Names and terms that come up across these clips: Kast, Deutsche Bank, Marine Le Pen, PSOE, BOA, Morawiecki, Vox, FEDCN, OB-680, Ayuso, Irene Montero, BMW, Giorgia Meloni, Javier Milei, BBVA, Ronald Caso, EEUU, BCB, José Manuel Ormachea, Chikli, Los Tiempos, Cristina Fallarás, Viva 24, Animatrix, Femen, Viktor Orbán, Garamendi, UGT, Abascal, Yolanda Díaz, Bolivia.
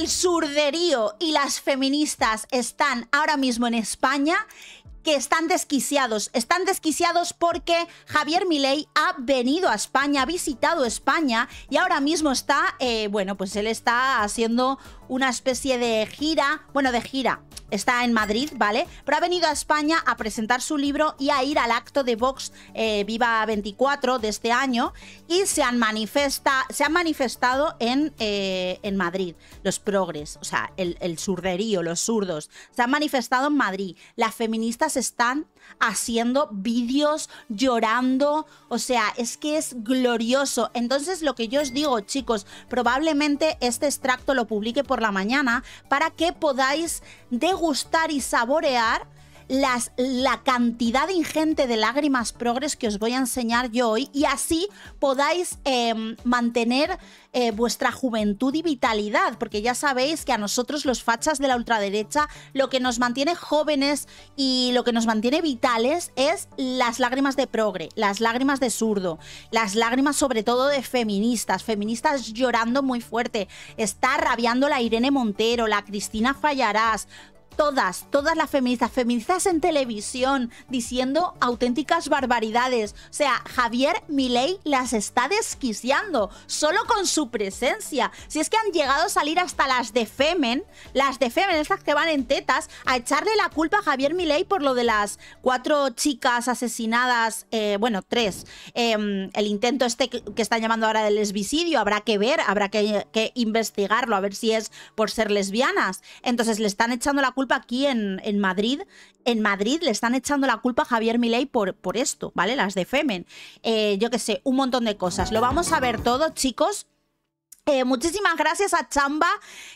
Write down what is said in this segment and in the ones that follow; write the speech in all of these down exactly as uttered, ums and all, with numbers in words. el surderío y las feministas están ahora mismo en España, que están desquiciados. Están desquiciados porque Javier Milei ha venido a España, ha visitado España y ahora mismo está, eh, bueno, pues él está haciendo una especie de gira, bueno, de gira. Está en Madrid, ¿vale? Pero ha venido a España a presentar su libro y a ir al acto de Vox eh, Viva veinticuatro de este año, y se han, manifesta, se han manifestado en, eh, en Madrid, los progres, o sea, el, el surderío, los zurdos, se han manifestado en Madrid. Las feministas están haciendo vídeos, llorando, o sea, es que es glorioso. Entonces, lo que yo os digo, chicos, probablemente este extracto lo publique por la mañana para que podáis degustar gustar y saborear las, la cantidad ingente de lágrimas progres que os voy a enseñar yo hoy, y así podáis eh, mantener eh, vuestra juventud y vitalidad, porque ya sabéis que a nosotros los fachas de la ultraderecha lo que nos mantiene jóvenes y lo que nos mantiene vitales es las lágrimas de progre, las lágrimas de zurdo, las lágrimas sobre todo de feministas, feministas llorando muy fuerte, está rabiando la Irene Montero, la Cristina Fallarás, Todas, todas las feministas, feministas en televisión, diciendo auténticas barbaridades. O sea, Javier Milei las está desquiciando, solo con su presencia. Si es que han llegado a salir hasta las de Femen, las de Femen, estas que van en tetas, a echarle la culpa a Javier Milei por lo de las cuatro chicas asesinadas, eh, bueno, tres. Eh, el intento este que, que están llamando ahora del lesbicidio, habrá que ver, habrá que, que investigarlo, a ver si es por ser lesbianas. Entonces le están echando la culpa aquí en, en Madrid, en Madrid le están echando la culpa a Javier Milei por, por esto, ¿vale? Las de Femen, eh, yo qué sé, un montón de cosas. Lo vamos a ver todo, chicos. Eh, muchísimas gracias a Chamba,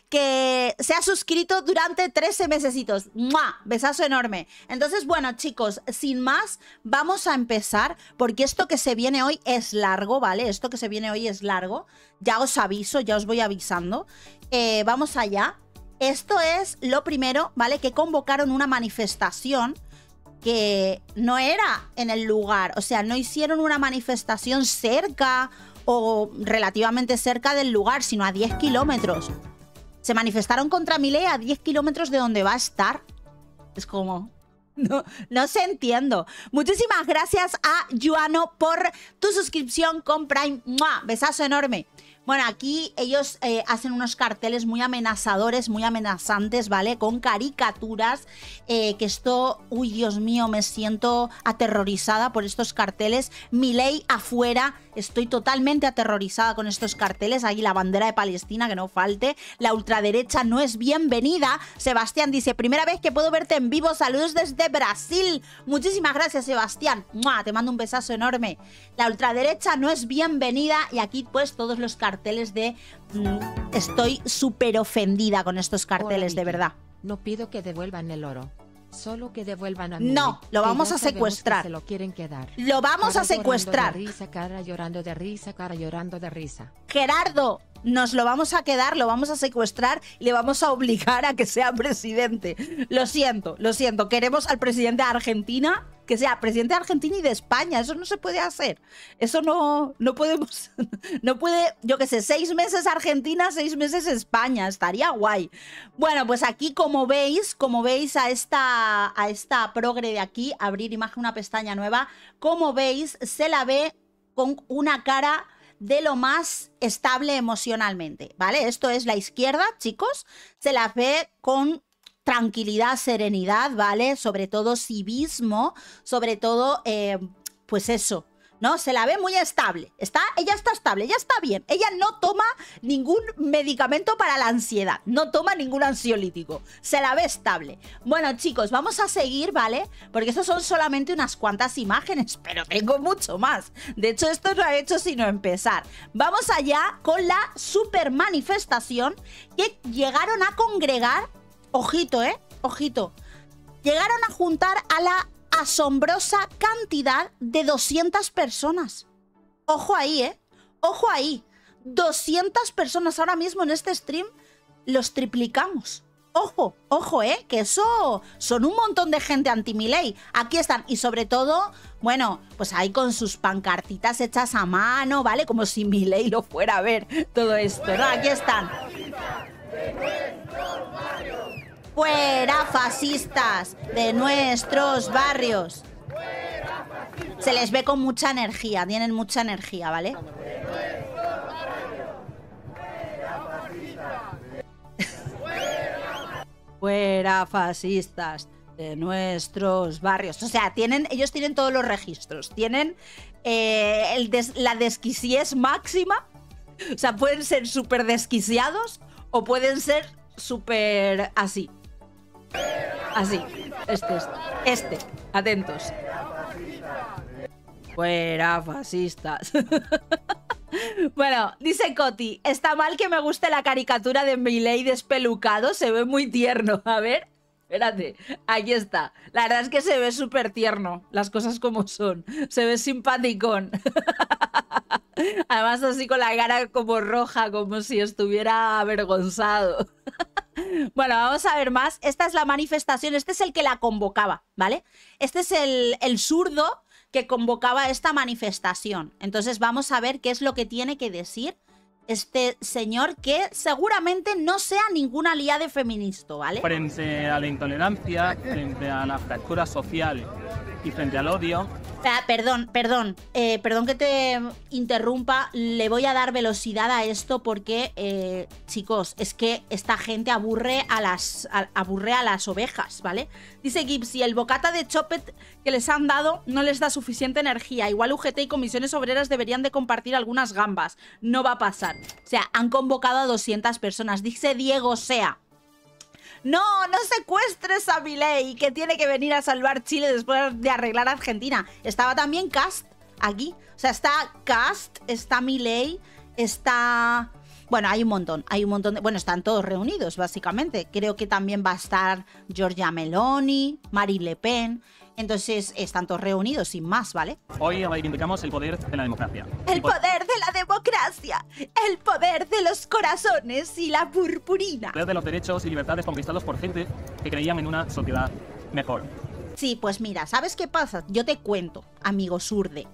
que se ha suscrito durante trece mesecitos. ¡Mua! Besazo enorme. Entonces, bueno, chicos, sin más, vamos a empezar, porque esto que se viene hoy es largo, ¿vale? Esto que se viene hoy es largo. Ya os aviso, ya os voy avisando. Eh, vamos allá. Esto es lo primero, ¿vale? Que convocaron una manifestación que no era en el lugar. O sea, no hicieron una manifestación cerca o relativamente cerca del lugar, sino a diez kilómetros. Se manifestaron contra Milei a diez kilómetros de donde va a estar. Es como... No, no se entiendo. Muchísimas gracias a Yuano por tu suscripción con Prime. ¡Mua! Besazo enorme. Bueno, aquí ellos eh, hacen unos carteles muy amenazadores, muy amenazantes, ¿vale? Con caricaturas, eh, que esto... Uy, Dios mío, me siento aterrorizada por estos carteles. Milei afuera, estoy totalmente aterrorizada con estos carteles. Ahí la bandera de Palestina, que no falte. La ultraderecha no es bienvenida. Sebastián dice, primera vez que puedo verte en vivo. Saludos desde Brasil. Muchísimas gracias, Sebastián. ¡Mua! Te mando un besazo enorme. La ultraderecha no es bienvenida. Y aquí, pues, todos los carteles. Carteles de... Mmm, estoy súper ofendida con estos carteles. Hola, de verdad. No pido que devuelvan el oro. Solo que devuelvan a mí. No, lo vamos a secuestrar. Se lo quieren quedar. Lo vamos cara a secuestrar. Llorando de risa, cara llorando de risa, cara llorando de risa. Gerardo, nos lo vamos a quedar, lo vamos a secuestrar y le vamos a obligar a que sea presidente. Lo siento, lo siento. Queremos al presidente de Argentina, que sea presidente de Argentina y de España. Eso no se puede hacer. Eso no, no podemos... No puede... Yo qué sé, seis meses Argentina, seis meses España. Estaría guay. Bueno, pues aquí, como veis, como veis a esta, a esta progre de aquí, abrir imagen, una pestaña nueva, como veis, se la ve con una cara de lo más estable emocionalmente, ¿vale? Esto es la izquierda, chicos. Se la ve con... tranquilidad, serenidad, ¿vale? Sobre todo civismo, sobre todo, eh, pues eso, ¿no? Se la ve muy estable. Está, ella está estable, ella está bien. Ella no toma ningún medicamento para la ansiedad, no toma ningún ansiolítico. Se la ve estable. Bueno, chicos, vamos a seguir, ¿vale? Porque estos son solamente unas cuantas imágenes, pero tengo mucho más. De hecho, esto no ha hecho sino empezar. Vamos allá con la super manifestación que llegaron a congregar. Ojito, ¿eh? Ojito. Llegaron a juntar a la asombrosa cantidad de doscientas personas. Ojo ahí, ¿eh? Ojo ahí. doscientas personas ahora mismo en este stream los triplicamos. Ojo, ojo, ¿eh? Que eso son un montón de gente anti-Milei. Aquí están. Y sobre todo, bueno, pues ahí con sus pancartitas hechas a mano, ¿vale? Como si Milei lo fuera a ver todo esto, ¿no? Aquí están. de nuestros barrios. Fuera fascistas de nuestros barrios. Se les ve con mucha energía, tienen mucha energía, ¿vale? Fuera fascistas de nuestros barrios. O sea, tienen, ellos tienen todos los registros. Tienen eh, el des, la desquisiez máxima. O sea, pueden ser súper desquiciados o pueden ser súper así. Así. Este, este. Este. Atentos. Fuera fascistas. Bueno, dice Coti, está mal que me guste la caricatura de Milei despelucado, se ve muy tierno. A ver, espérate, aquí está. La verdad es que se ve súper tierno, las cosas como son. Se ve simpaticón. Además así con la cara como roja, como si estuviera avergonzado. Bueno, vamos a ver más. Esta es la manifestación, este es el que la convocaba, ¿vale? Este es el, el zurdo que convocaba esta manifestación. Entonces vamos a ver qué es lo que tiene que decir este señor, que seguramente no sea ningún aliado feminista, ¿vale? Frente a la intolerancia, frente a la fractura social y frente al odio... Ah, perdón, perdón, eh, perdón que te interrumpa, le voy a dar velocidad a esto porque, eh, chicos, es que esta gente aburre a las, a, aburre a las ovejas, ¿vale? Dice Gipsy, el bocata de Chopet que les han dado no les da suficiente energía, igual U G T y Comisiones Obreras deberían de compartir algunas gambas, no va a pasar. O sea, han convocado a doscientas personas, dice Diego Sea. No, no secuestres a Milei, que tiene que venir a salvar Chile después de arreglar Argentina. Estaba también Kast aquí. O sea, está Kast, está Milei, está... Bueno, hay un montón, hay un montón de... Bueno, están todos reunidos, básicamente. Creo que también va a estar Giorgia Meloni, Marine Le Pen... Entonces, están todos reunidos, sin más, ¿vale? Hoy reivindicamos el poder de la democracia. El poder de la democracia, el poder de los corazones y la purpurina. El poder de los derechos y libertades conquistados por gente que creían en una sociedad mejor. Sí, pues mira, ¿sabes qué pasa? Yo te cuento, amigo surde.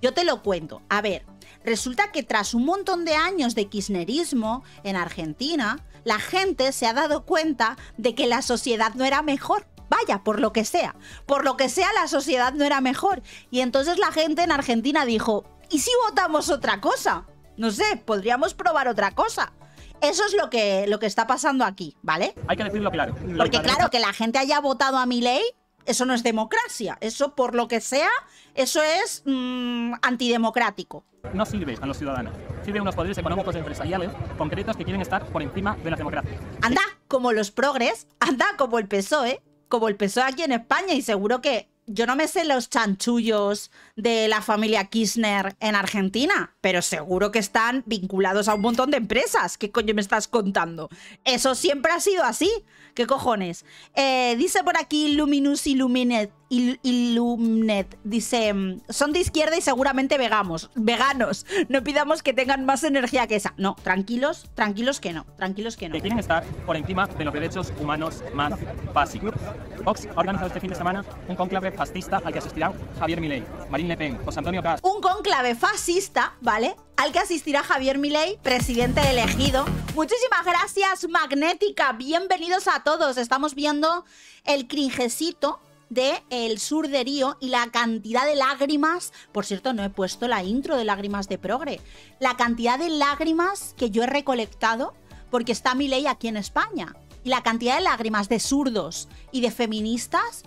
Yo te lo cuento. A ver, resulta que tras un montón de años de kirchnerismo en Argentina, la gente se ha dado cuenta de que la sociedad no era mejor. Vaya, por lo que sea, por lo que sea la sociedad no era mejor. Y entonces la gente en Argentina dijo, ¿y si votamos otra cosa? No sé, podríamos probar otra cosa. Eso es lo que, lo que está pasando aquí, ¿vale? Hay que decirlo claro. Porque claro, que la gente haya votado a Milei, eso no es democracia. Eso, por lo que sea, eso es mmm, antidemocrático. No sirve a los ciudadanos. Sirve a unos poderes económicos y empresariales concretos que quieren estar por encima de la democracia. Anda, como los progres, anda, como el P S O E. Como el P S O E aquí en España, y seguro que yo no me sé los chanchullos de la familia Kirchner en Argentina, pero seguro que están vinculados a un montón de empresas. ¿Qué coño me estás contando? Eso siempre ha sido así. ¿Qué cojones? Eh, dice por aquí Luminus Illuminet, il, Illuminet. Dice, son de izquierda y seguramente vegamos, veganos. No pidamos que tengan más energía que esa. No, tranquilos, tranquilos que no, tranquilos que no. Que quieren estar por encima de los derechos humanos más básicos. Vox ha organizado este fin de semana un conclave fascista al que asistirán Javier Milei, Marine Le Pen, José Antonio Kast. Un conclave fascista, ¿vale? Al que asistirá Javier Milei, presidente elegido. Muchísimas gracias, Magnética. Bienvenidos a todos. Estamos viendo el cringecito del surderío y la cantidad de lágrimas. Por cierto, no he puesto la intro de lágrimas de progre. La cantidad de lágrimas que yo he recolectado porque está Milei aquí en España. Y la cantidad de lágrimas de zurdos y de feministas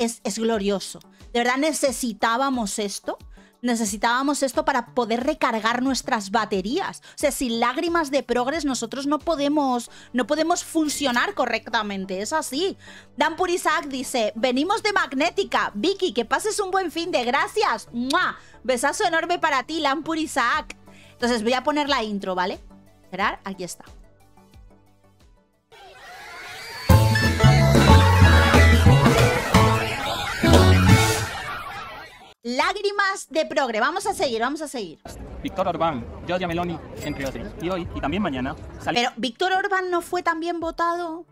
es, es glorioso. De verdad necesitábamos esto. Necesitábamos esto para poder recargar nuestras baterías. O sea, sin lágrimas de progres nosotros no podemos, no podemos funcionar correctamente. Es así. Dan Purisac dice, venimos de Magnética. Vicky, que pases un buen fin de gracias. ¡Mua! Besazo enorme para ti, Dan Purisac. Entonces voy a poner la intro, ¿vale? Esperar, aquí está. Lágrimas de progre. Vamos a seguir, vamos a seguir. Viktor Orbán, Giorgia Meloni, entre otros. Y hoy, y también mañana... Sale... Pero Viktor Orbán no fue también votado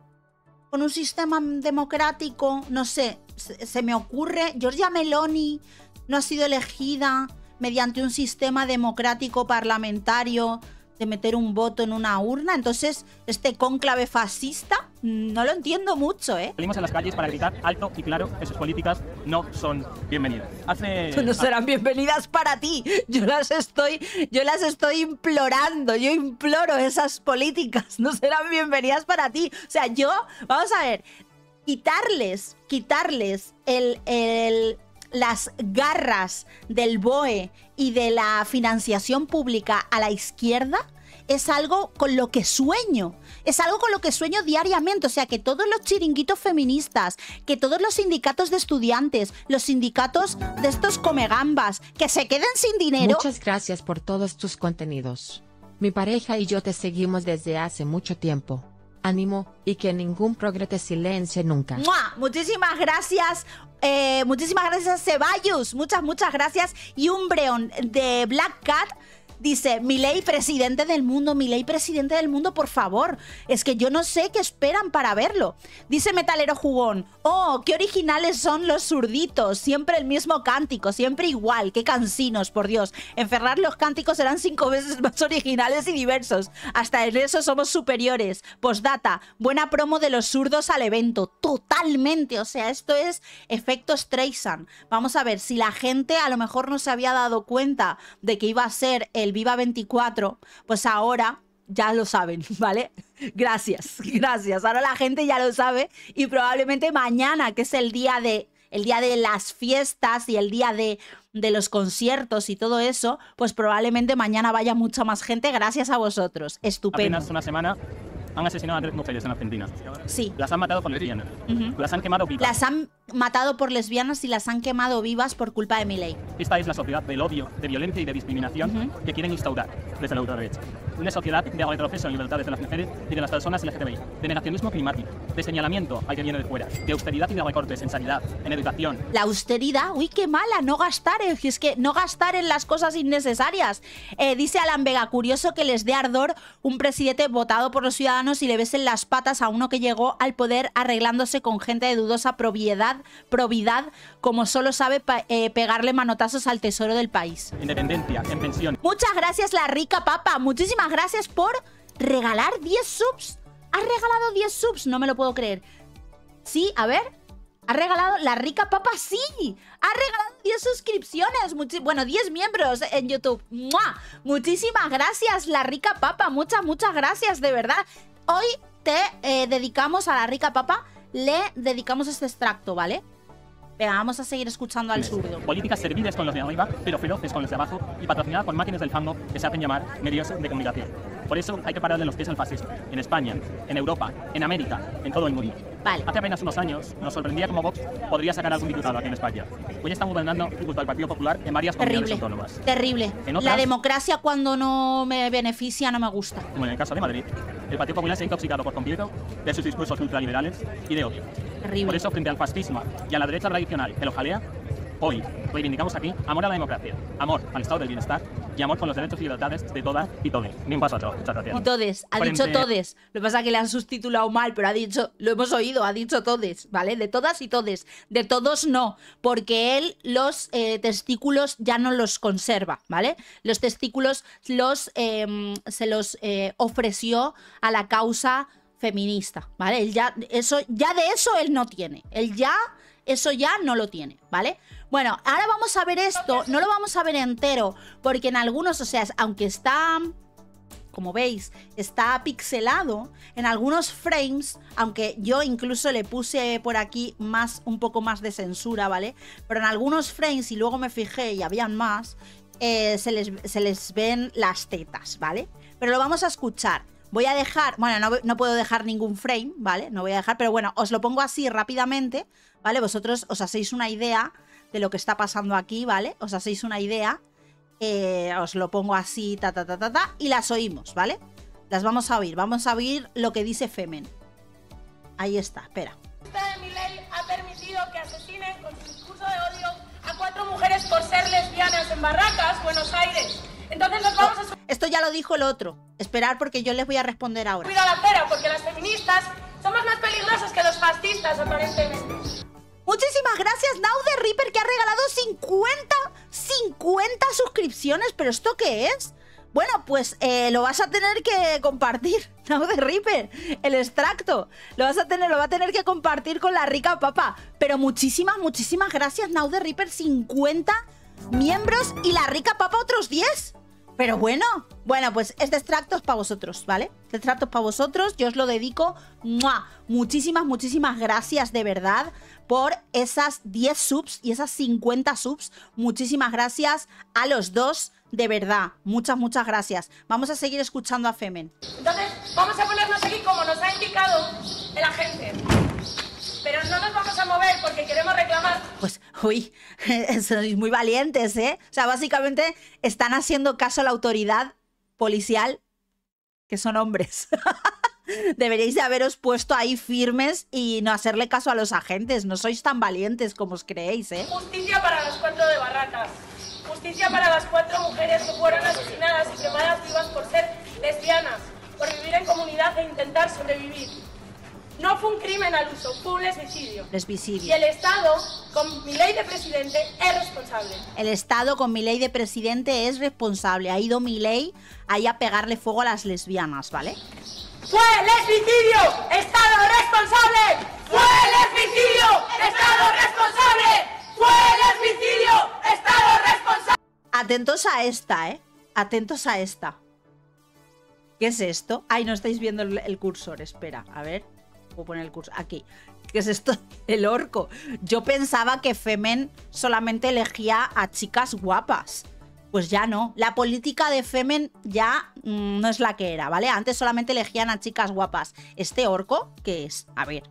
con un sistema democrático. No sé, se, se me ocurre. Giorgia Meloni no ha sido elegida mediante un sistema democrático parlamentario de meter un voto en una urna. Entonces, este cónclave fascista, no lo entiendo mucho, ¿eh? Salimos a las calles para gritar alto y claro que sus políticas no son bienvenidas. Hace... No serán bienvenidas para ti. Yo las estoy, yo las estoy implorando. Yo imploro esas políticas. No serán bienvenidas para ti. O sea, yo... Vamos a ver. Quitarles, quitarles el... el las garras del B O E y de la financiación pública a la izquierda es algo con lo que sueño. Es algo con lo que sueño diariamente. O sea, que todos los chiringuitos feministas, que todos los sindicatos de estudiantes, los sindicatos de estos comegambas, que se queden sin dinero. Muchas gracias por todos tus contenidos. Mi pareja y yo te seguimos desde hace mucho tiempo. Ánimo y que ningún progre te silencie nunca. ¡Mua! Muchísimas gracias. Eh, muchísimas gracias, Ceballos. Muchas, muchas gracias. Y Umbreon de Black Cat dice: Milei presidente del mundo, Milei presidente del mundo, por favor. Es que yo no sé qué esperan para verlo. Dice Metalero Jugón: oh, qué originales son los zurditos. Siempre el mismo cántico, siempre igual. Qué cansinos, por Dios. En Ferrar los cánticos eran cinco veces más originales y diversos. Hasta en eso somos superiores. Postdata: buena promo de los zurdos al evento. Totalmente, o sea, esto es efecto Streisand. Vamos a ver, si la gente a lo mejor no se había dado cuenta de que iba a ser el Viva veinticuatro, pues ahora ya lo saben, ¿vale? Gracias, gracias. Ahora la gente ya lo sabe y probablemente mañana, que es el día de, el día de las fiestas y el día de, de los conciertos y todo eso, pues probablemente mañana vaya mucha más gente gracias a vosotros. Estupendo. Apenas una semana han asesinado a tres mujeres en Argentina. Sí. Las han matado por lesbianas. Uh-huh. Las han quemado vivas. Las han matado por lesbianas y las han quemado vivas por culpa de Milei. Esta es la sociedad del odio, de violencia y de discriminación uh-huh. que quieren instaurar desde la ultraderecha. Una sociedad de retroceso en libertades de las mujeres y de las personas L G T B I, de negacionismo climático, de señalamiento al que viene de fuera, de austeridad y de recortes en sanidad, en educación. La austeridad, uy, qué mala, no gastar, eh. es que no gastar en las cosas innecesarias. Eh, dice Alan Vega: curioso que les dé ardor un presidente votado por los ciudadanos y le besen las patas a uno que llegó al poder arreglándose con gente de dudosa propiedad, probidad, como solo sabe eh, pegarle manotazos al tesoro del país. Independencia, en pensión. Muchas gracias, la rica papa. Muchísimas gracias por regalar diez subs. ¿Has regalado diez subs? No me lo puedo creer. Sí, a ver. ¿Ha regalado la rica papa? Sí. Ha regalado diez suscripciones. Muchi bueno, diez miembros en YouTube. ¡Mua! Muchísimas gracias, la rica papa. Muchas, muchas gracias, de verdad. Hoy te eh, dedicamos a la rica papa. Le dedicamos este extracto, ¿vale? Venga, vamos a seguir escuchando al zurdo. Políticas serviles con los de arriba, pero feroces con los de abajo y patrocinadas por máquinas del fango que se hacen llamar medios de comunicación. Por eso hay que parar de los pies al fascismo. En España, en Europa, en América, en todo el mundo. Vale. Hace apenas unos años nos sorprendía como Vox podría sacar a algún diputado aquí en España. Hoy estamos gobernando junto al Partido Popular en varias comunidades autónomas. Terrible. En otras, la democracia cuando no me beneficia no me gusta. Como en el caso de Madrid, el Partido Popular se ha intoxicado por completo de sus discursos ultraliberales y de odio. Terrible. Por eso, frente al fascismo y a la derecha tradicional que lo jalea, hoy reivindicamos aquí amor a la democracia, amor al estado del bienestar y amor con los derechos y libertades de todas y todes. Ni un paso atrás. Muchas gracias. Todes, ha frente... dicho todes. Lo que pasa es que le han sustitulado mal, pero ha dicho, lo hemos oído, ha dicho todes, ¿vale? De todas y todes. De todos no, porque él los eh, testículos ya no los conserva, ¿vale? Los testículos los eh, se los eh, ofreció a la causa feminista, ¿vale? Él ya, eso, ya de eso él no tiene. Él ya... Eso ya no lo tiene, ¿vale? Bueno, ahora vamos a ver esto. No lo vamos a ver entero, porque en algunos, o sea, aunque está, como veis, está pixelado, en algunos frames, aunque yo incluso le puse por aquí más, un poco más de censura, ¿vale? Pero en algunos frames, y luego me fijé y habían más, eh, se les, se les ven las tetas, ¿vale? Pero lo vamos a escuchar. Voy a dejar, bueno, no, no puedo dejar ningún frame, ¿vale? No voy a dejar, pero bueno, os lo pongo así rápidamente, ¿vale? Vosotros os hacéis una idea de lo que está pasando aquí, ¿vale? Os hacéis una idea, eh, os lo pongo así, ta, ta, ta, ta, ta, y las oímos, ¿vale? Las vamos a oír, vamos a oír lo que dice Femen. Ahí está, espera. Milei ha permitido que asesinen con su discurso de odio a cuatro mujeres por ser lesbianas en Barracas, Buenos Aires. Entonces nos vamos a... Esto ya lo dijo el otro. Esperar porque yo les voy a responder ahora. Cuidado a la cera porque las feministas somos más peligrosas que los fascistas, aparentemente. Muchísimas gracias, Now the Reaper, que ha regalado cincuenta, cincuenta suscripciones. ¿Pero esto qué es? Bueno, pues eh, lo vas a tener que compartir, ¿no? De Ripper, el extracto. Lo vas a tener, lo va a tener que compartir con la rica papa. Pero muchísimas, muchísimas gracias, Now the Ripper, cincuenta miembros y la rica papa otros diez. Pero bueno, bueno, pues este extracto es para vosotros, ¿vale? Este extracto es para vosotros, yo os lo dedico. ¡Mua! Muchísimas, muchísimas gracias de verdad por esas diez subs y esas cincuenta subs. Muchísimas gracias a los dos, de verdad. Muchas, muchas gracias. Vamos a seguir escuchando a Femen. Entonces, vamos a ponernos aquí como nos ha indicado el agente. Pero no nos vamos a mover porque queremos reclamar. Pues, uy, sois muy valientes, ¿eh? O sea, básicamente están haciendo caso a la autoridad policial, que son hombres. Deberíais de haberos puesto ahí firmes y no hacerle caso a los agentes. No sois tan valientes como os creéis, ¿eh? Justicia para los cuatro de Barracas. Justicia para las cuatro mujeres que fueron asesinadas y quemadas vivas por ser lesbianas, por vivir en comunidad e intentar sobrevivir. No fue un crimen al uso, fue un lesbicidio. Lesbicidio. Y el Estado, con Milei de presidente, es responsable. El Estado, con Milei de presidente, es responsable. Ha ido Milei ahí a pegarle fuego a las lesbianas, ¿vale? ¡Fue lesbicidio! ¡Estado responsable! ¡Fue lesbicidio! ¡Estado responsable! ¡Fue lesbicidio! ¡Estado responsable! Atentos a esta, ¿eh? Atentos a esta. ¿Qué es esto? Ay, no estáis viendo el, el cursor. Espera, a ver. Poner el curso aquí. ¿Qué es esto? El orco. Yo pensaba que Femen solamente elegía a chicas guapas. Pues ya no. La política de Femen ya mmm, no es la que era, ¿vale? Antes solamente elegían a chicas guapas. ¿Este orco qué es? A ver.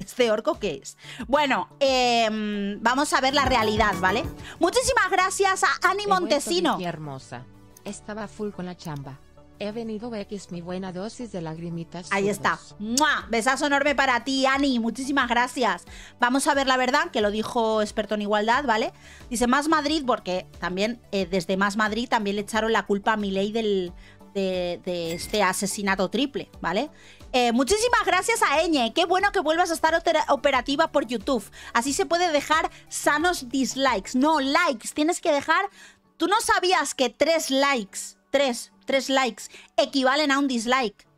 ¿Este orco qué es? Bueno, eh, vamos a ver la realidad, ¿vale? Muchísimas gracias a Ani Montesino. Qué hermosa. Estaba full con la chamba. He venido X mi buena dosis de lagrimitas. Ahí está. ¡Mua! Besazo enorme para ti, Ani. Muchísimas gracias. Vamos a ver la verdad, que lo dijo experto en igualdad, ¿vale? Dice Más Madrid, porque también eh, desde Más Madrid también le echaron la culpa a Milei del, de, de este asesinato triple, ¿vale? Eh, muchísimas gracias a Eñe. Qué bueno que vuelvas a estar operativa por YouTube. Así se puede dejar sanos dislikes. No, likes. Tienes que dejar... Tú no sabías que tres likes... Tres... Tres likes equivalen a un dislike.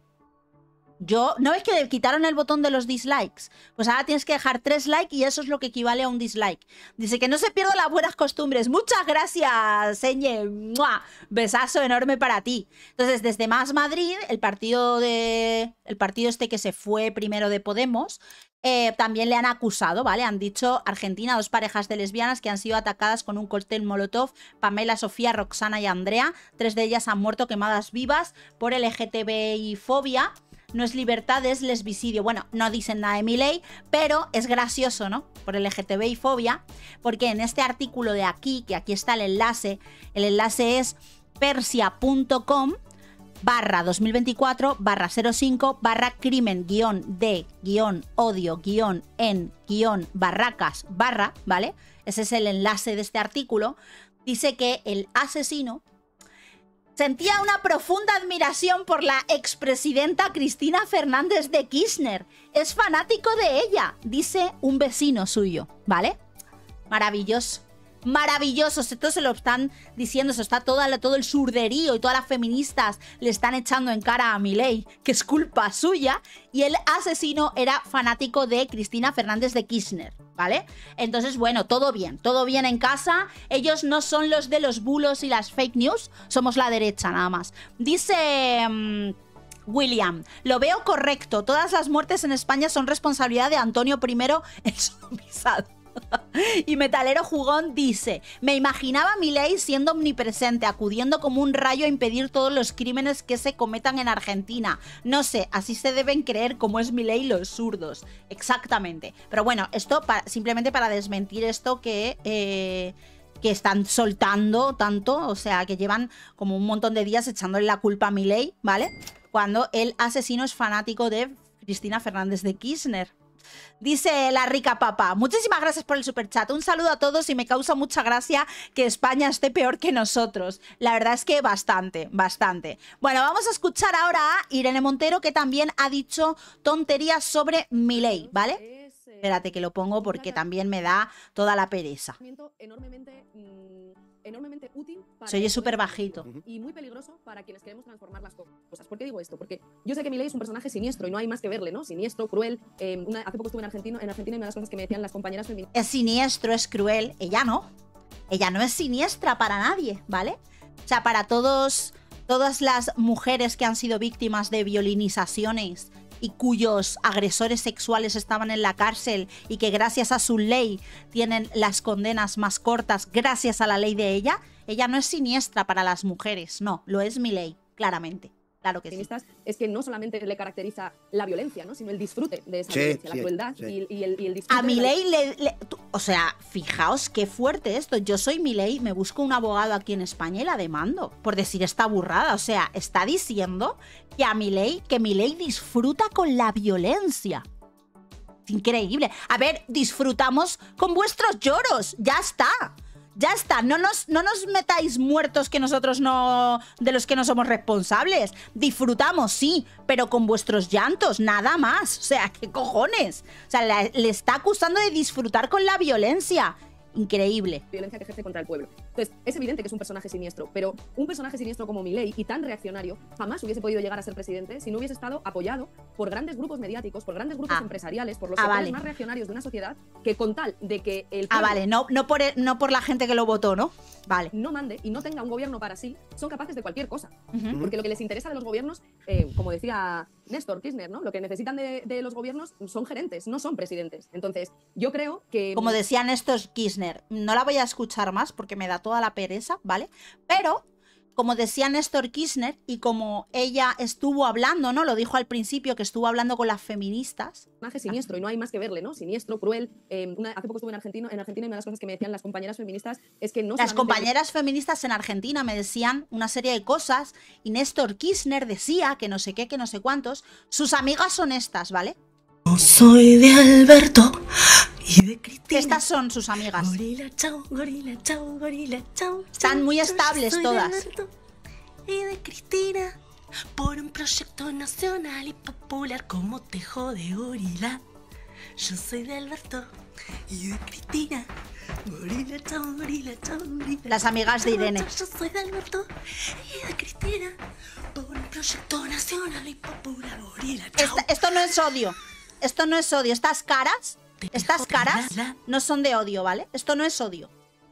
Yo, ¿no ves que le quitaron el botón de los dislikes? Pues ahora tienes que dejar tres likes y eso es lo que equivale a un dislike. Dice que no se pierdan las buenas costumbres. Muchas gracias, Eñe. ¡Mua! Besazo enorme para ti. Entonces, desde Más Madrid, el partido de, el partido este que se fue primero de Podemos, eh, también le han acusado, ¿vale? Han dicho Argentina, dos parejas de lesbianas que han sido atacadas con un cóctel molotov. Pamela, Sofía, Roxana y Andrea. Tres de ellas han muerto quemadas vivas por L G T B I fobia. No es libertad, es lesbicidio. Bueno, no dicen nada de Milei, pero es gracioso, ¿no? Por L G T B I fobia, porque en este artículo de aquí, que aquí está el enlace, el enlace es persia.com barra 2024 barra 05 barra crimen guión de guión odio guión en guión barracas barra, ¿vale? Ese es el enlace de este artículo. Dice que el asesino... Sentía una profunda admiración por la expresidenta Cristina Fernández de Kirchner. Es fanático de ella, dice un vecino suyo, ¿vale? Maravilloso. Maravilloso. Esto se lo están diciendo, se está todo, todo el surderío y todas las feministas le están echando en cara a Milei, que es culpa suya. Y el asesino era fanático de Cristina Fernández de Kirchner, ¿vale? Entonces, bueno, todo bien, todo bien en casa. Ellos no son los de los bulos y las fake news, somos la derecha nada más. Dice um, William, lo veo correcto, todas las muertes en España son responsabilidad de Antonio primero el sodomizado. Y Metalero Jugón dice, me imaginaba a Milei siendo omnipresente, acudiendo como un rayo a impedir todos los crímenes que se cometan en Argentina. No sé, así se deben creer como es Milei los zurdos. Exactamente. Pero bueno, esto para, simplemente para desmentir esto que... Eh... que están soltando tanto, o sea, que llevan como un montón de días echándole la culpa a Milei, ¿vale? Cuando el asesino es fanático de Cristina Fernández de Kirchner. Dice la rica papa, muchísimas gracias por el superchat, un saludo a todos y me causa mucha gracia que España esté peor que nosotros. La verdad es que bastante, bastante. Bueno, vamos a escuchar ahora a Irene Montero, que también ha dicho tonterías sobre Milei, ¿vale? Espérate que lo pongo porque también me da toda la pereza. Enormemente enormemente útil para... Se oye súper bajito. Y muy peligroso para quienes queremos transformar las cosas. ¿Por qué digo esto? Porque yo sé que Milei es un personaje siniestro y no hay más que verle, ¿no? Siniestro, cruel. Eh, una, hace poco estuve en Argentina, en Argentina y una de las cosas que me decían las compañeras feministas... Es siniestro, es cruel. Ella no. Ella no es siniestra para nadie, ¿vale? O sea, para todos, todas las mujeres que han sido víctimas de violinizaciones... y cuyos agresores sexuales estaban en la cárcel y que gracias a su ley tienen las condenas más cortas gracias a la ley de ella, ella no es siniestra para las mujeres, no, lo es Milei, claramente. Claro que sí. Es que no solamente le caracteriza la violencia, ¿no? Sino el disfrute de esa sí, violencia, sí, la crueldad sí. y, y, el, y el disfrute. A Milei le, le... O sea, fijaos qué fuerte esto. Yo soy Milei, me busco un abogado aquí en España y la demando por decir esta burrada. O sea, está diciendo que a Milei, que Milei disfruta con la violencia. Increíble. A ver, disfrutamos con vuestros lloros. Ya está. Ya está, no nos, no nos metáis muertos que nosotros no... de los que no somos responsables. Disfrutamos, sí, pero con vuestros llantos, nada más. O sea, ¿qué cojones? O sea, la, le está acusando de disfrutar con la violencia. Increíble. Violencia que ejerce contra el pueblo. Entonces, es evidente que es un personaje siniestro, pero un personaje siniestro como Milei y tan reaccionario jamás hubiese podido llegar a ser presidente si no hubiese estado apoyado por grandes grupos mediáticos, por grandes grupos ah, empresariales, por los ah, sectores vale. más reaccionarios de una sociedad que con tal de que el pueblo... Ah, vale, no, no, por el, no por la gente que lo votó, ¿no? Vale. No mande y no tenga un gobierno para sí, son capaces de cualquier cosa. Uh-huh. Porque lo que les interesa de los gobiernos, eh, como decía Néstor Kirchner, ¿no? Lo que necesitan de, de los gobiernos son gerentes, no son presidentes. Entonces, yo creo que... Como decía Néstor Kirchner, no la voy a escuchar más porque me da toda la pereza, ¿vale? Pero, como decía Néstor Kirchner y como ella estuvo hablando, ¿no? Lo dijo al principio, que estuvo hablando con las feministas. Personaje siniestro y no hay más que verle, ¿no? Siniestro, cruel. Eh, una, hace poco estuve en Argentina, en Argentina y una de las cosas que me decían las compañeras feministas es que no... Las solamente... compañeras feministas en Argentina me decían una serie de cosas y Néstor Kirchner decía que no sé qué, que no sé cuántos. Sus amigas son estas, ¿vale? No soy de Alberto... Y de Cristina. Estas son sus amigas. Gorila, chao, gorila, chao, gorila, chao, están muy estables todas. Y de Cristina, por un proyecto nacional y popular, como tejo de gorila. Yo soy de Alberto y de Cristina. Gorila, chao, gorila, chao, gorila. Las amigas de Irene. Yo soy de Alberto y de Cristina, por un proyecto nacional y popular, gorila, chao. Esta, esto no es odio. Esto no es odio. Estas caras. Estas caras no son de odio, ¿vale? Esto no es odio.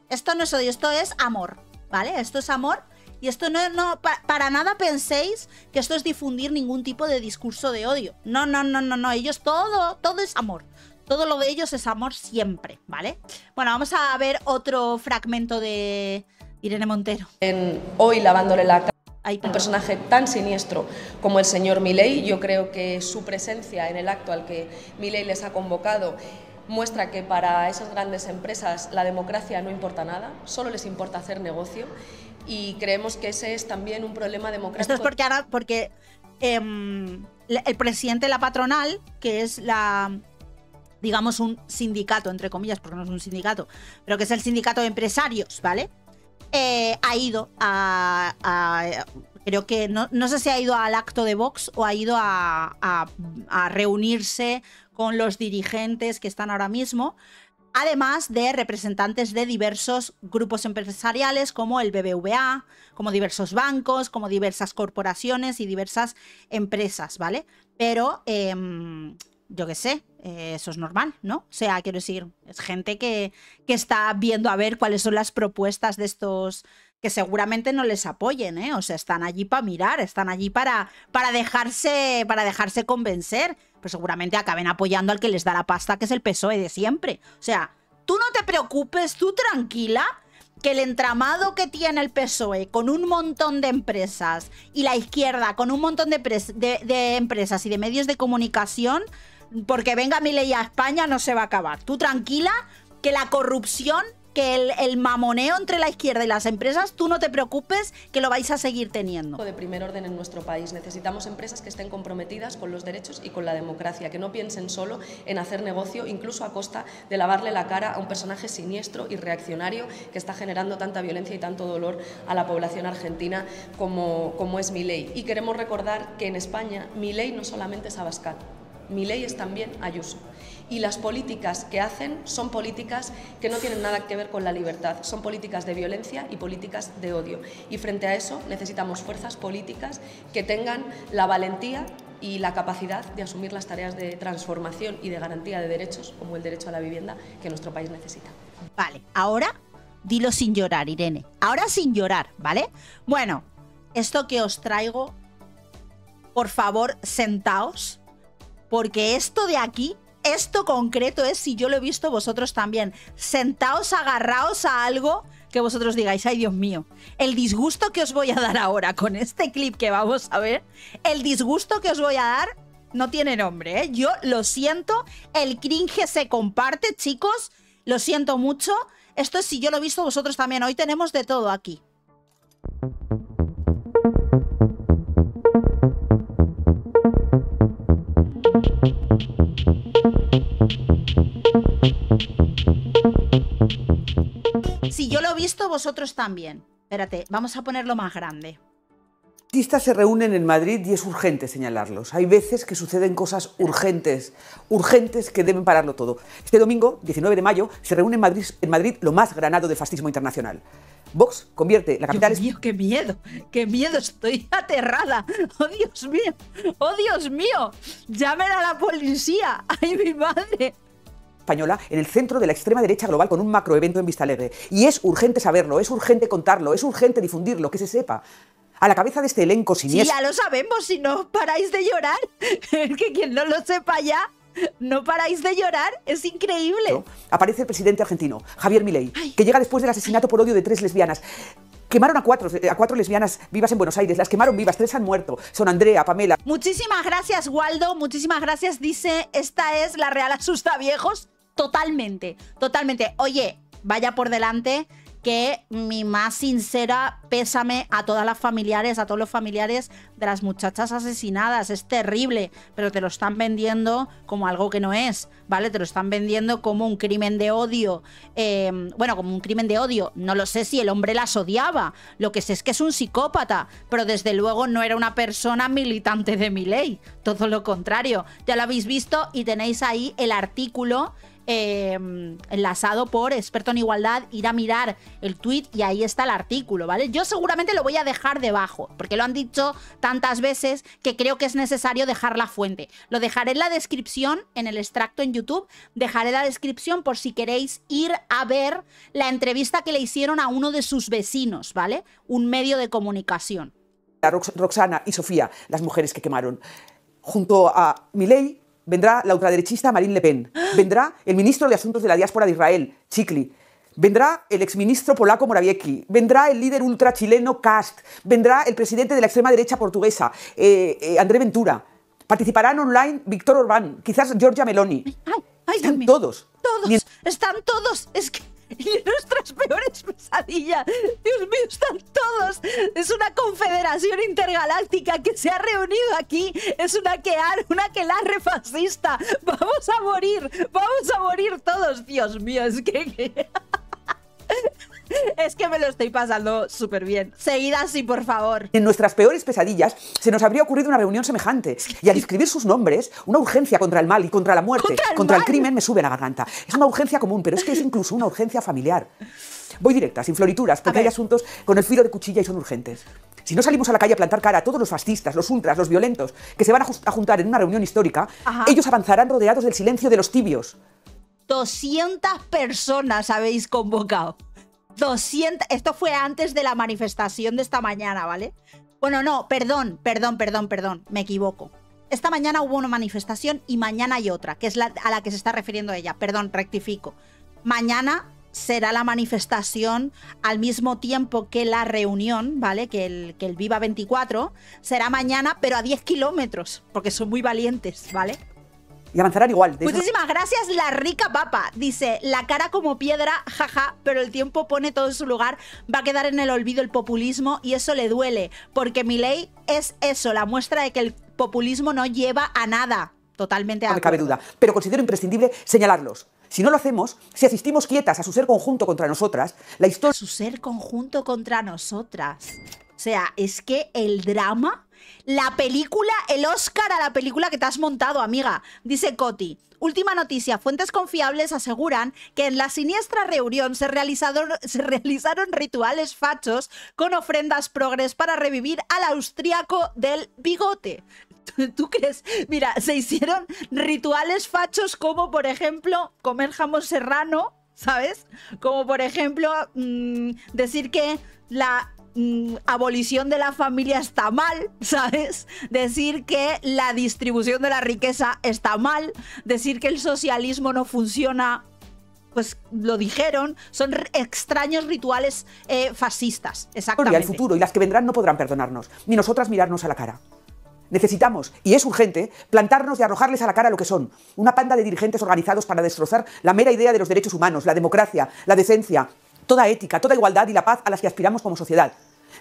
Esto no es odio, esto es amor, ¿vale? Esto es amor y esto no... no para, para nada penséis que esto es difundir ningún tipo de discurso de odio. No, no, no, no, no. Ellos todo, todo es amor. Todo lo de ellos es amor siempre, ¿vale? Bueno, vamos a ver otro fragmento de Irene Montero. En hoy lavándole la cara. Ay, un personaje tan siniestro como el señor Milei, yo creo que su presencia en el acto al que Milei les ha convocado muestra que para esas grandes empresas la democracia no importa nada, solo les importa hacer negocio y creemos que ese es también un problema democrático. Esto es porque ahora, porque eh, el presidente de la patronal, que es la... digamos un sindicato, entre comillas, porque no es un sindicato, pero que es el sindicato de empresarios, ¿vale? Eh, ha ido a, a, a creo que no, no sé si ha ido al acto de Vox o ha ido a, a, a reunirse con los dirigentes que están ahora mismo, además de representantes de diversos grupos empresariales como el B B V A, como diversos bancos, como diversas corporaciones y diversas empresas, ¿vale? Pero eh, yo qué sé, eh, eso es normal, ¿no? O sea, quiero decir, es gente que, que está viendo a ver cuáles son las propuestas de estos que seguramente no les apoyen, ¿eh? O sea, están allí para mirar, están allí para, para, dejarse, para dejarse convencer, pero seguramente acaben apoyando al que les da la pasta, que es el P S O E de siempre. O sea, tú no te preocupes, tú tranquila, que el entramado que tiene el P S O E con un montón de empresas y la izquierda con un montón de, de, de empresas y de medios de comunicación... Porque venga Milei a España no se va a acabar. Tú tranquila, que la corrupción, que el, el mamoneo entre la izquierda y las empresas, tú no te preocupes, que lo vais a seguir teniendo. De primer orden en nuestro país. Necesitamos empresas que estén comprometidas con los derechos y con la democracia, que no piensen solo en hacer negocio, incluso a costa de lavarle la cara a un personaje siniestro y reaccionario que está generando tanta violencia y tanto dolor a la población argentina como, como es Milei. Y queremos recordar que en España Milei no solamente es Abascal. Milei es también Ayuso. Y las políticas que hacen son políticas que no tienen nada que ver con la libertad, son políticas de violencia y políticas de odio. Y frente a eso necesitamos fuerzas políticas que tengan la valentía y la capacidad de asumir las tareas de transformación y de garantía de derechos, como el derecho a la vivienda, que nuestro país necesita. Vale, ahora dilo sin llorar, Irene. Ahora sin llorar, ¿vale? Bueno, esto que os traigo, por favor, sentaos, porque esto de aquí... Esto concreto es si yo lo he visto vosotros también. Sentaos, agarraos a algo que vosotros digáis, ay Dios mío, el disgusto que os voy a dar ahora con este clip que vamos a ver, el disgusto que os voy a dar no tiene nombre, ¿eh? Yo lo siento, el cringe se comparte, chicos, lo siento mucho. Esto es si yo lo he visto vosotros también. Hoy tenemos de todo aquí. Si yo lo he visto, vosotros también. Espérate, vamos a ponerlo más grande. Artistas se reúnen en Madrid y es urgente señalarlos. Hay veces que suceden cosas urgentes, urgentes que deben pararlo todo. Este domingo, diecinueve de mayo, se reúne en Madrid, en Madrid lo más granado de fascismo internacional. Vox convierte la capital... Dios mío, ¡qué miedo! ¡Qué miedo! Estoy aterrada. ¡Oh, Dios mío! ¡Oh, Dios mío! ¡Llamen a la policía! ¡Ay, mi madre! Española en el centro de la extrema derecha global con un macroevento en Vistalegre. Y es urgente saberlo, es urgente contarlo, es urgente difundirlo, que se sepa. A la cabeza de este elenco siniestro... Sí, ya lo sabemos, si no paráis de llorar. Es que quien no lo sepa ya, no paráis de llorar, es increíble. Aparece el presidente argentino, Javier Milei, Ay. que llega después del asesinato por odio de tres lesbianas. Quemaron a cuatro, a cuatro lesbianas vivas en Buenos Aires, las quemaron vivas, tres han muerto, son Andrea, Pamela... Muchísimas gracias, Waldo, muchísimas gracias, dice, esta es la Real Asusta Viejos. Totalmente, totalmente. Oye, vaya por delante que mi más sincera pésame a todas las familiares, a todos los familiares de las muchachas asesinadas. Es terrible, pero te lo están vendiendo como algo que no es, ¿vale? Te lo están vendiendo como un crimen de odio. Eh, bueno, como un crimen de odio. No lo sé si el hombre las odiaba. Lo que sé es que es un psicópata, pero desde luego no era una persona militante de Milei. Todo lo contrario. Ya lo habéis visto y tenéis ahí el artículo... Eh, enlazado por experto en igualdad, ir a mirar el tweet y ahí está el artículo, ¿vale? Yo seguramente lo voy a dejar debajo, porque lo han dicho tantas veces que creo que es necesario dejar la fuente. Lo dejaré en la descripción, en el extracto en YouTube, dejaré la descripción por si queréis ir a ver la entrevista que le hicieron a uno de sus vecinos, ¿vale? Un medio de comunicación. Rox- Roxana y Sofía, las mujeres que quemaron, junto a Milei. Vendrá la ultraderechista Marine Le Pen. Vendrá el ministro de Asuntos de la Diáspora de Israel, Chikli. Vendrá el exministro polaco Morawiecki. Vendrá el líder ultrachileno Kast. Vendrá el presidente de la extrema derecha portuguesa, eh, eh, André Ventura. Participarán online Viktor Orbán, quizás Giorgia Meloni. Ay, ay, están también. todos. Todos. Ni... Están todos. Es que... Y nuestras peores pesadillas. Dios mío, están todos. Es una confederación intergaláctica que se ha reunido aquí. Es una que una aquelarre fascista. Vamos a morir. Vamos a morir todos. Dios mío, es que... que... Es que me lo estoy pasando súper bien. Seguid así, por favor. En nuestras peores pesadillas se nos habría ocurrido una reunión semejante. Y al escribir sus nombres, una urgencia contra el mal y contra la muerte, contra el, contra el crimen, me sube la garganta. Es una urgencia común, pero es que es incluso una urgencia familiar. Voy directa, sin florituras, porque hay asuntos con el filo de cuchilla y son urgentes. Si no salimos a la calle a plantar cara a todos los fascistas, los ultras, los violentos, que se van a juntar en una reunión histórica, Ajá. ellos avanzarán rodeados del silencio de los tibios. doscientas personas habéis convocado. doscientas, esto fue antes de la manifestación de esta mañana, ¿vale? Bueno, no, perdón, perdón, perdón, perdón, me equivoco. Esta mañana hubo una manifestación y mañana hay otra, que es la a la que se está refiriendo ella. Perdón, rectifico. Mañana será la manifestación al mismo tiempo que la reunión, ¿vale? Que el, que el Viva veinticuatro será mañana, pero a diez kilómetros, porque son muy valientes, ¿vale? Y avanzarán igual. Muchísimas gracias, la rica papa. Dice, la cara como piedra, jaja, pero el tiempo pone todo en su lugar. Va a quedar en el olvido el populismo y eso le duele, porque Milei es eso, la muestra de que el populismo no lleva a nada. Totalmente de acuerdo. No me cabe duda, pero considero imprescindible señalarlos. Si no lo hacemos, si asistimos quietas a su ser conjunto contra nosotras, la historia... Su ser conjunto contra nosotras. O sea, es que el drama... La película, el Oscar a la película que te has montado, amiga. Dice Coti. Última noticia. Fuentes confiables aseguran que en la siniestra reunión se, se realizaron rituales fachos con ofrendas progres para revivir al austriaco del bigote. ¿Tú crees? Mira, se hicieron rituales fachos como, por ejemplo, comer jamón serrano, ¿sabes? Como, por ejemplo, mmm, decir que la mmm, abolición de la familia está mal, ¿sabes? Decir que la distribución de la riqueza está mal, decir que el socialismo no funciona, pues lo dijeron, son extraños rituales eh, fascistas, exactamente. El futuro y las que vendrán no podrán perdonarnos, ni nosotras mirarnos a la cara. Necesitamos, y es urgente, plantarnos y arrojarles a la cara lo que son, una panda de dirigentes organizados para destrozar la mera idea de los derechos humanos, la democracia, la decencia, toda ética, toda igualdad y la paz a las que aspiramos como sociedad.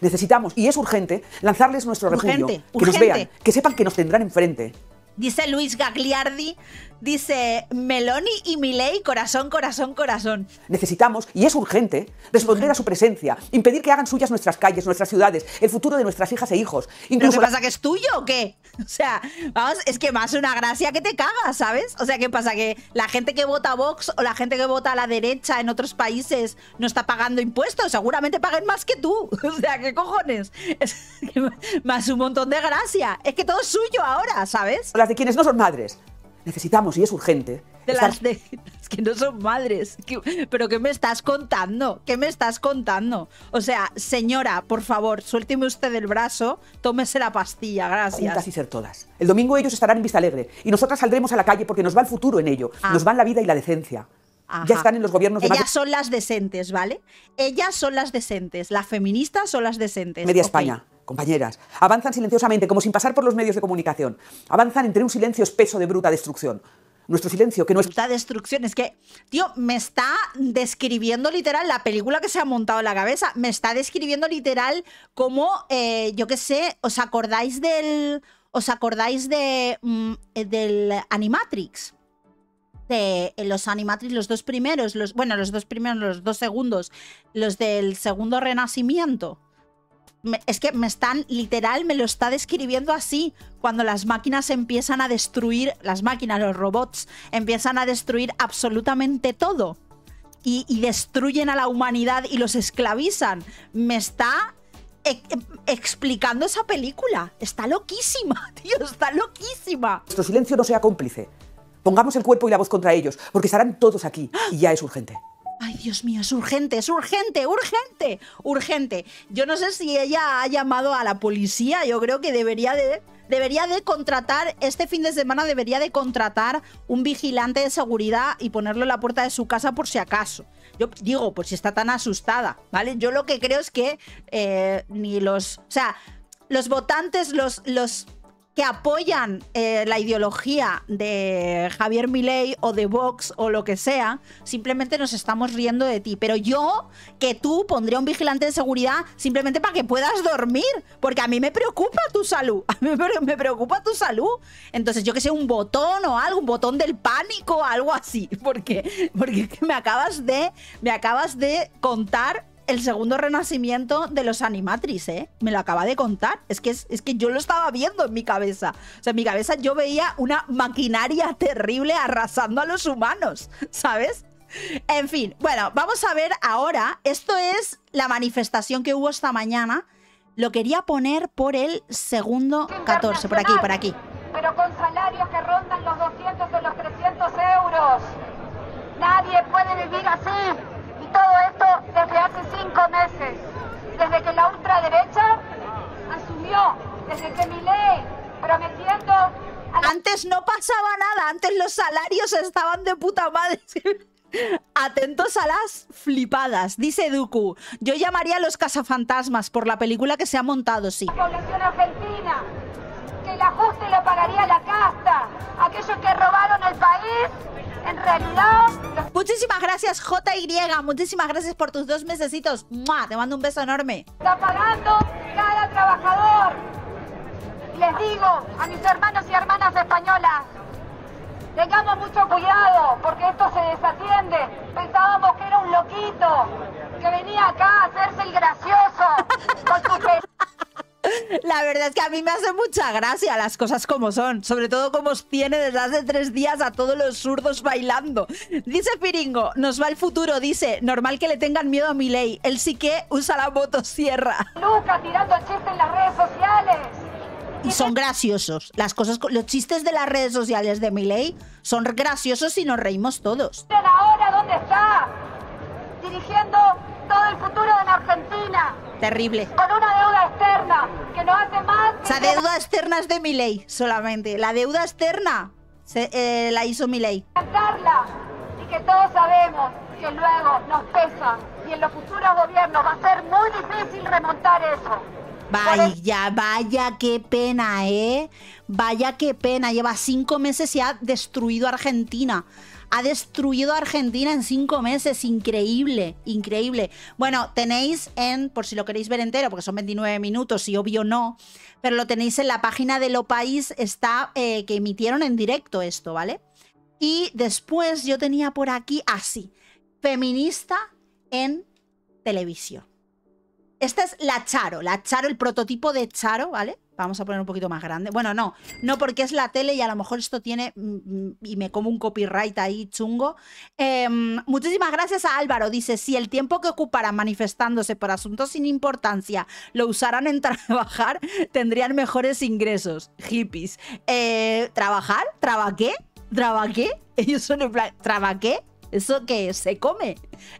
Necesitamos, y es urgente, lanzarles nuestro refugio, urgente, que urgente. Nos vean, que sepan que nos tendrán enfrente. Dice Luis Gagliardi, dice Meloni y Milei, corazón, corazón, corazón. Necesitamos, y es urgente, responder a su presencia, impedir que hagan suyas nuestras calles, nuestras ciudades, el futuro de nuestras hijas e hijos. Incluso ¿Pero qué pasa, que es tuyo o qué? O sea, vamos, es que más una gracia que te cagas, ¿sabes? O sea, ¿qué pasa? ¿Que la gente que vota a Vox o la gente que vota a la derecha en otros países no está pagando impuestos? Seguramente paguen más que tú. O sea, ¿qué cojones? Es que más un montón de gracia. Es que todo es suyo ahora, ¿sabes? Las de quienes no son madres. Necesitamos, y es urgente... De estar... las de... Es que no son madres. ¿Qué... ¿Pero qué me estás contando? ¿Qué me estás contando? O sea, señora, por favor, suélteme usted el brazo, tómese la pastilla, gracias. Juntas y ser todas. El domingo ellos estarán en Vista Alegre y nosotras saldremos a la calle porque nos va el futuro en ello. Ah. Nos van la vida y la decencia. Ajá. Ya están en los gobiernos de Ellas Madrid. son las decentes, ¿vale? Ellas son las decentes. Las feministas son las decentes. Media okay. España. Compañeras, avanzan silenciosamente, como sin pasar por los medios de comunicación. Avanzan entre un silencio espeso de bruta destrucción. Nuestro silencio, que no es... Bruta destrucción, es que, tío, me está describiendo literal la película que se ha montado en la cabeza. Me está describiendo literal como, eh, yo qué sé, ¿os acordáis del... ¿Os acordáis de, mm, del Animatrix? De los Animatrix, los dos primeros, los, bueno, los dos primeros, los dos segundos, los del segundo renacimiento. Me, es que me están, literal, me lo está describiendo así. Cuando las máquinas empiezan a destruir, las máquinas, los robots, empiezan a destruir absolutamente todo. Y, y destruyen a la humanidad y los esclavizan. Me está e explicando esa película. Está loquísima, tío, está loquísima. Nuestro silencio no sea cómplice. Pongamos el cuerpo y la voz contra ellos, porque estarán todos aquí y ya es urgente. Ay, Dios mío, es urgente, es urgente, urgente, urgente. Yo no sé si ella ha llamado a la policía, yo creo que debería de, debería de contratar, este fin de semana debería de contratar un vigilante de seguridad y ponerlo en la puerta de su casa por si acaso. Yo digo, por si está tan asustada, ¿vale? Yo lo que creo es que eh, ni los, o sea, los votantes, los... los que apoyan eh, la ideología de Javier Milei o de Vox o lo que sea, simplemente nos estamos riendo de ti. Pero yo, que tú, pondría un vigilante de seguridad simplemente para que puedas dormir, porque a mí me preocupa tu salud, a mí me preocupa tu salud. Entonces, yo que sé, un botón o algo, un botón del pánico, algo así, porque, porque me acabas de, me acabas de contar... El segundo renacimiento de los Animatrix, ¿eh? Me lo acaba de contar. Es que, es, es que yo lo estaba viendo en mi cabeza. O sea, en mi cabeza yo veía una maquinaria terrible arrasando a los humanos, ¿sabes? En fin, bueno, vamos a ver ahora. Esto es la manifestación que hubo esta mañana. Lo quería poner por el segundo catorce, por aquí, por aquí. Pero con salarios que rondan los doscientos o los trescientos euros. Nadie puede vivir así. Todo esto desde hace cinco meses, desde que la ultraderecha asumió, desde que Milei prometiendo... A la... Antes no pasaba nada, antes los salarios estaban de puta madre. Atentos a las flipadas, dice Duku. Yo llamaría a los cazafantasmas por la película que se ha montado, sí. La población argentina, que el ajuste lo pagaría la casta, aquellos que robaron el país... En realidad... Muchísimas gracias, J Y. Muchísimas gracias por tus dos mesecitos. ¡Mua! Te mando un beso enorme. Está pagando cada trabajador. Les digo a mis hermanos y hermanas españolas, tengamos mucho cuidado, porque esto se desatiende. Pensábamos que era un loquito, que venía acá a hacerse el gracioso. Con su... La verdad verdad es que a mí me hace mucha gracia las cosas como son. Sobre todo como os tiene desde hace tres días a todos los zurdos bailando. Dice Piringo, nos va el futuro, dice, normal que le tengan miedo a Milei. Él sí que usa la motosierra. Lucas tirando chistes en las redes sociales. Y son graciosos. Las cosas, los chistes de las redes sociales de Milei son graciosos y nos reímos todos. Ahora, ¿dónde está? Dirigiendo todo el futuro de la Argentina. Terrible. Con una deuda externa que no hace más... O sea, deuda externa es de Milei solamente. La deuda externa se, eh, la hizo Milei. Y que todos sabemos que luego nos pesa y en los futuros gobiernos va a ser muy difícil remontar eso. Vaya, vaya, qué pena, ¿eh? Vaya, qué pena. Lleva cinco meses y ha destruido Argentina. Ha destruido a Argentina en cinco meses. Increíble, increíble. Bueno, tenéis en, por si lo queréis ver entero, porque son veintinueve minutos y obvio no, pero lo tenéis en la página de Lo País, está, eh, que emitieron en directo esto, ¿vale? Y después yo tenía por aquí, así, feminista en televisión. Esta es la Charo, la Charo, el prototipo de Charo, ¿vale? Vamos a poner un poquito más grande. Bueno, no, no porque es la tele y a lo mejor esto tiene... Y me como un copyright ahí chungo. Eh, muchísimas gracias a Álvaro. Dice, si el tiempo que ocuparan manifestándose por asuntos sin importancia lo usaran en trabajar, tendrían mejores ingresos. Hippies. Eh, ¿Trabajar? ¿Trabaqué? ¿Trabaqué? Ellos son en plan... ¿Trabaqué? ¿Eso qué es? ¿Se come?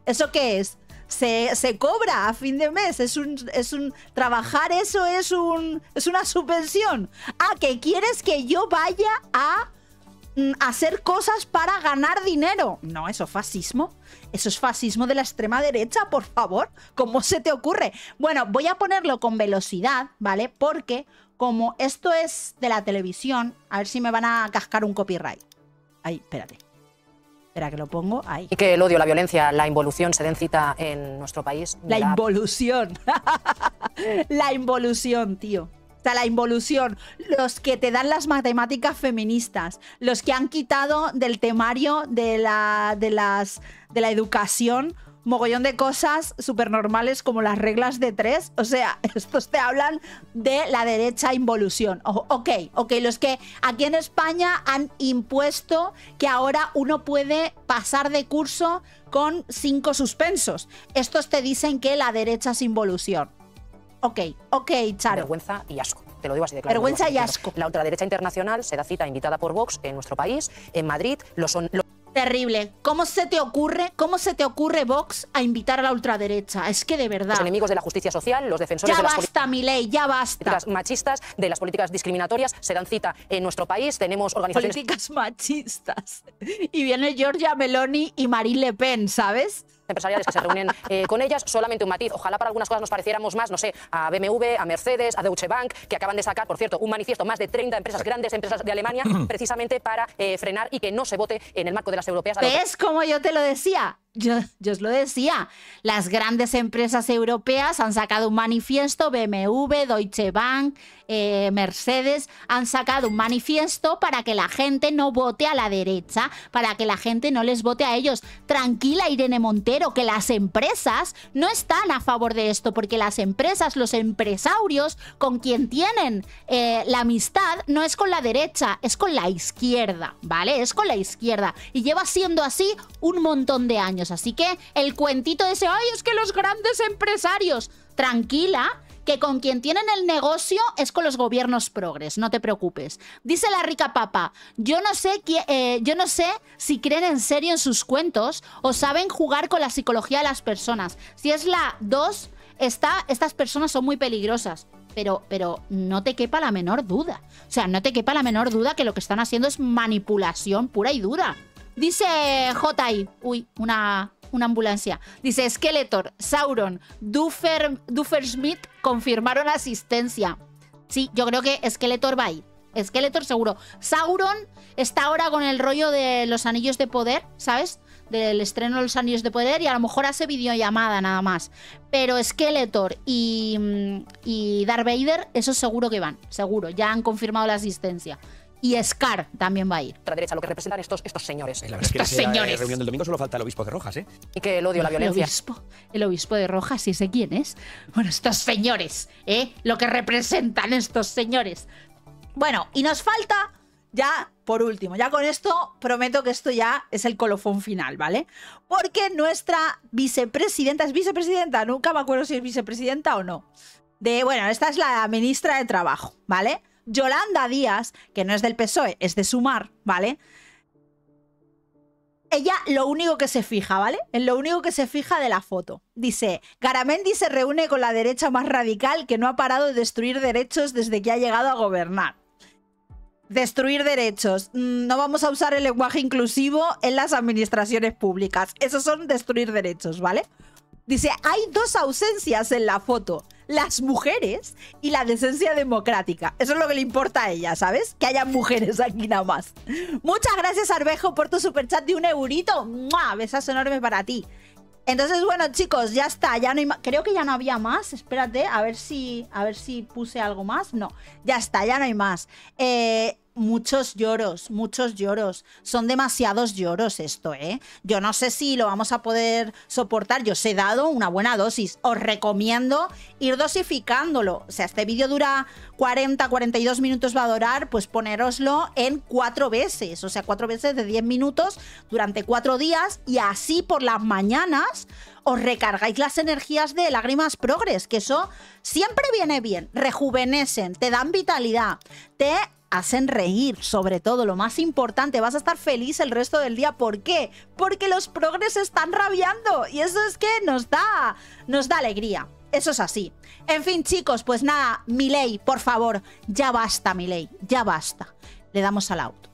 ¿Eso qué es? Se, se cobra a fin de mes, es un, es un trabajar, eso es un es una subvención. Ah, que quieres que yo vaya a mm, hacer cosas para ganar dinero. No, eso es fascismo. Eso es fascismo de la extrema derecha, por favor. ¿Cómo se te ocurre? Bueno, voy a ponerlo con velocidad, ¿vale? Porque como esto es de la televisión, a ver si me van a cascar un copyright. Ahí, espérate. Espera, que lo pongo ahí. Y que el odio, la violencia, la involución se den cita en nuestro país. La, la... involución. La involución, tío. O sea, la involución. Los que te dan las matemáticas feministas. Los que han quitado del temario de la, de las, de la educación mogollón de cosas súper normales como las reglas de tres. O sea, estos te hablan de la derecha involución. O, ok, ok, los que aquí en España han impuesto que ahora uno puede pasar de curso con cinco suspensos. Estos te dicen que la derecha es involución. Ok, ok, Charo. Vergüenza y asco. Te lo digo así de claro. Vergüenza y asco. La ultraderecha internacional se da cita invitada por Vox en nuestro país, en Madrid. Lo son... Lo... Terrible. ¿Cómo se te ocurre, cómo se te ocurre, Vox, a invitar a la ultraderecha? Es que de verdad. Los enemigos de la justicia social, los defensores ya de las basta, Milei, ya basta. Políticas machistas, de las políticas discriminatorias, se dan cita en nuestro país. Tenemos organizaciones... Políticas machistas. Y viene Giorgia Meloni y Marine Le Pen, ¿sabes? Empresariales que se reúnen eh, con ellas, solamente un matiz. Ojalá para algunas cosas nos pareciéramos más, no sé, a B M W, a Mercedes, a Deutsche Bank, que acaban de sacar, por cierto, un manifiesto, más de treinta empresas, grandes empresas de Alemania, precisamente para eh, frenar y que no se vote en el marco de las europeas. ¿Ves como yo te lo decía? Yo, yo os lo decía. Las grandes empresas europeas han sacado un manifiesto, B M W, Deutsche Bank, eh, Mercedes, han sacado un manifiesto para que la gente no vote a la derecha, para que la gente no les vote a ellos. Tranquila, Irene Montero, que las empresas no están a favor de esto, porque las empresas, los empresarios, con quien tienen eh, la amistad, no es con la derecha, es con la izquierda, ¿vale? Es con la izquierda. Y lleva siendo así un montón de años. Así que el cuentito de ese, ay, es que los grandes empresarios, tranquila, que con quien tienen el negocio es con los gobiernos progres, no te preocupes. Dice la rica papa, yo no sé, eh, yo no sé si creen en serio en sus cuentos o saben jugar con la psicología de las personas. Si es la dos, está, estas personas son muy peligrosas. Pero, pero no te quepa la menor duda. O sea, no te quepa la menor duda que lo que están haciendo es manipulación pura y dura. Dice J I, uy, una, una ambulancia. Dice Skeletor, Sauron, Duffer, Duffersmith confirmaron asistencia. Sí, yo creo que Skeletor va a ir. Skeletor seguro. Sauron está ahora con el rollo de los anillos de poder, ¿sabes? Del estreno de los anillos de poder y a lo mejor hace videollamada nada más. Pero Skeletor y, y Darth Vader, eso seguro que van, seguro. Ya han confirmado la asistencia. y Escar también va a ir. La derecha, lo que representan estos, estos señores. La verdad estos es que en señores. La reunión del domingo solo falta el obispo de Rojas, ¿eh? Y que el odio, la violencia. El obispo, el obispo de Rojas, ¿y ese quién es? Bueno, estos señores, ¿eh? Lo que representan estos señores. Bueno, y nos falta ya, por último, ya con esto prometo que esto ya es el colofón final, ¿vale? Porque nuestra vicepresidenta, es vicepresidenta, nunca me acuerdo si es vicepresidenta o no. De, bueno, esta es la ministra de Trabajo, ¿vale? Yolanda Díaz, que no es del P S O E, es de Sumar, ¿vale? Ella lo único que se fija, ¿vale? En lo único que se fija de la foto. Dice, Garamendi se reúne con la derecha más radical que no ha parado de destruir derechos desde que ha llegado a gobernar. Destruir derechos. No vamos a usar el lenguaje inclusivo en las administraciones públicas. Esos son destruir derechos, ¿vale? Dice, hay dos ausencias en la foto. Las mujeres y la decencia democrática. Eso es lo que le importa a ella, ¿sabes? Que haya mujeres aquí nada más. Muchas gracias, Arbejo, por tu superchat de un eurito. ¡Mua! Besas enormes para ti. Entonces, bueno, chicos, ya está. Ya no hay más. Creo que ya no había más. Espérate, a ver si, a ver si puse algo más. No, ya está, ya no hay más. Eh... Muchos lloros, muchos lloros. Son demasiados lloros esto, ¿eh? Yo no sé si lo vamos a poder soportar. Yo os he dado una buena dosis. Os recomiendo ir dosificándolo. O sea, este vídeo dura cuarenta, cuarenta y dos minutos, va a durar. Pues ponéroslo en cuatro veces. O sea, cuatro veces de diez minutos durante cuatro días. Y así por las mañanas os recargáis las energías de Lágrimas Progres. Que eso siempre viene bien. Rejuvenecen, te dan vitalidad, te... hacen reír, sobre todo, lo más importante, vas a estar feliz el resto del día. ¿Por qué? Porque los progres están rabiando y eso es que nos da, nos da alegría. Eso es así. En fin, chicos, pues nada, Milei, por favor, ya basta, Milei, ya basta. Le damos al auto.